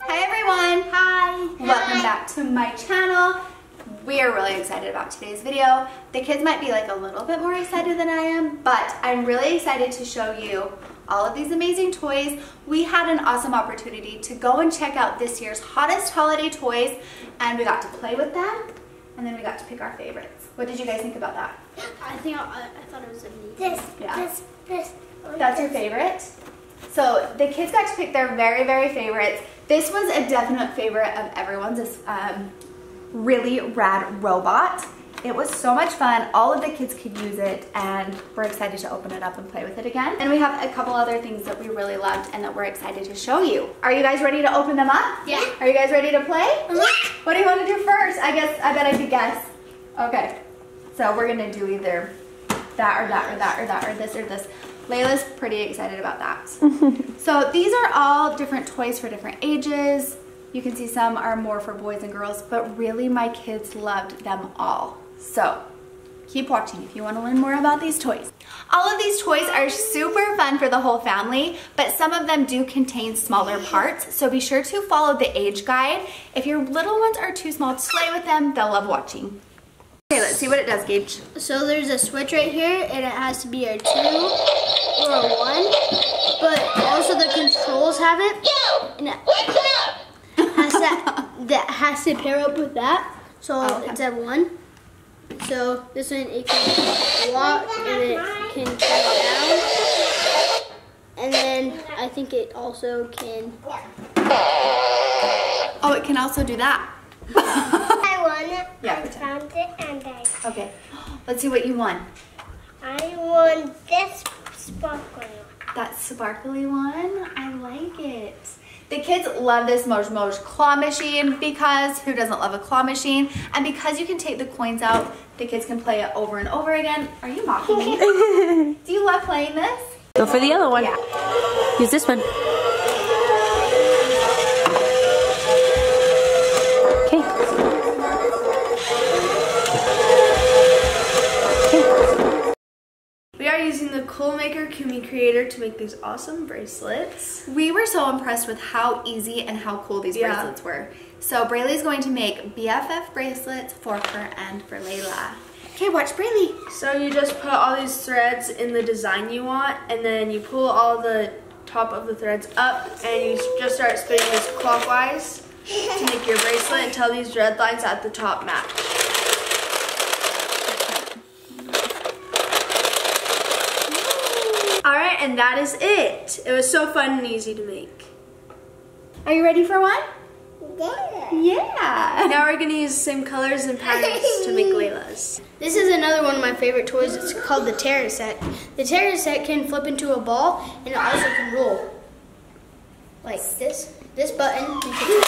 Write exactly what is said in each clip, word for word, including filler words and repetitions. Hi everyone! Hi! Welcome Hi. back to my channel. We're really excited about today's video. The kids might be like a little bit more excited than I am, but I'm really excited to show you all of these amazing toys. We had an awesome opportunity to go and check out this year's hottest holiday toys, and we got to play with them. And then we got to pick our favorites. What did you guys think about that? I think I, I thought it was amazing. This, yeah. this, this. That's your favorite? So the kids got to pick their very, very favorites. This was a definite favorite of everyone's. This um, really rad robot. It was so much fun. All of the kids could use it, and we're excited to open it up and play with it again. And we have a couple other things that we really loved and that we're excited to show you. Are you guys ready to open them up? Yeah. Are you guys ready to play? Yeah. What do you want to do first? I guess, I bet I could guess. Okay. So we're going to do either that or that or that or that or this or this. Layla's pretty excited about that. So these are all different toys for different ages. You can see some are more for boys and girls, but really my kids loved them all. So keep watching if you want to learn more about these toys. All of these toys are super fun for the whole family, but some of them do contain smaller parts, so be sure to follow the age guide. If your little ones are too small to play with them, they'll love watching. Okay, let's see what it does, Gage. So there's a switch right here, and it has to be a two or a one, but also the controls have it, and it has that, that has to pair up with that, so oh, okay. It's at one. So this one, it can walk and it can turn down. And then I think it also can... Oh, it can also do that. I won it. Yeah, I found it and I... Okay. Let's see what you won. I won this sparkly one. That sparkly one? I like it. The kids love this Moj Moj claw machine because who doesn't love a claw machine? And because you can take the coins out, the kids can play it over and over again. Are you mocking me? Do you love playing this? Go for the other one. Yeah. Use this one. Using the Cool Maker Kumi Creator to make these awesome bracelets. We were so impressed with how easy and how cool these yeah. bracelets were. So Braylee's going to make B F F bracelets for her and for Layla. Okay, watch Braylee. So you just put all these threads in the design you want, and then you pull all the top of the threads up, and you just start spinning this clockwise to make your bracelet until these red lines at the top match. And that is it. It was so fun and easy to make. Are you ready for one? Yeah. Yeah. Now we're going to use the same colors and patterns to make Layla's. This is another one of my favorite toys. It's called the Terra Set. The Terra Set can flip into a ball, and it also can roll. Like this. This button. You can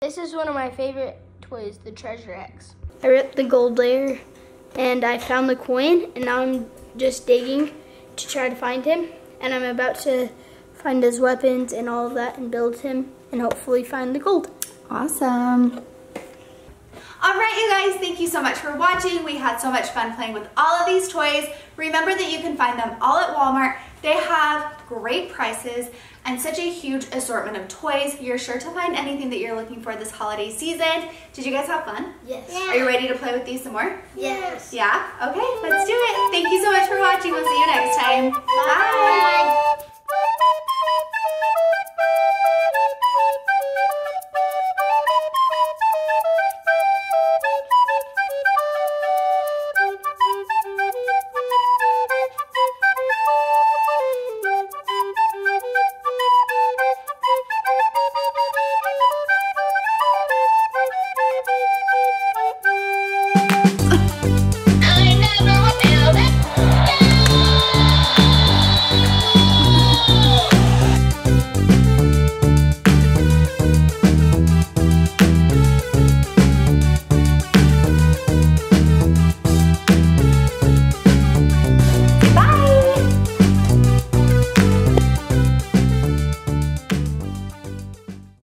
This is one of my favorite toys, the Treasure X. I ripped the gold layer and I found the coin, and now I'm just digging to try to find him, and I'm about to find his weapons and all of that and build him and hopefully find the gold. Awesome. Alright you guys, thank you so much for watching. We had so much fun playing with all of these toys. Remember that you can find them all at Walmart. They have great prices and such a huge assortment of toys. You're sure to find anything that you're looking for this holiday season. Did you guys have fun? Yes. Yeah. Are you ready to play with these some more? Yes. Yeah? Okay, let's do it. Thank you so much for watching. We'll see you next time. Bye. Bye.